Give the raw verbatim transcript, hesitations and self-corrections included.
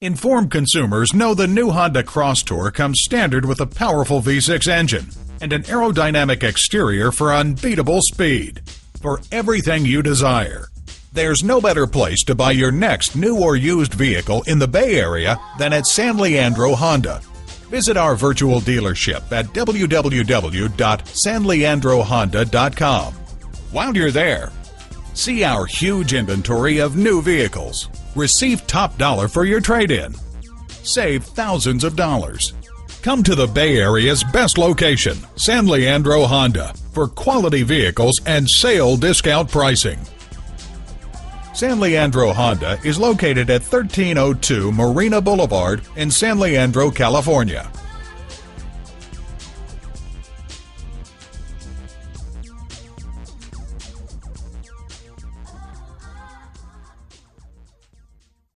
Informed consumers know the new Honda Crosstour comes standard with a powerful V six engine and an aerodynamic exterior for unbeatable speed. For everything you desire, there's no better place to buy your next new or used vehicle in the Bay Area than at San Leandro Honda. Visit our virtual dealership at w w w dot san leandro honda dot com. While you're there, see our huge inventory of new vehicles. Receive top dollar for your trade-in. Save thousands of dollars. Come to the Bay Area's best location, San Leandro Honda, for quality vehicles and sale discount pricing. San Leandro Honda is located at thirteen oh two Marina Boulevard in San Leandro, California.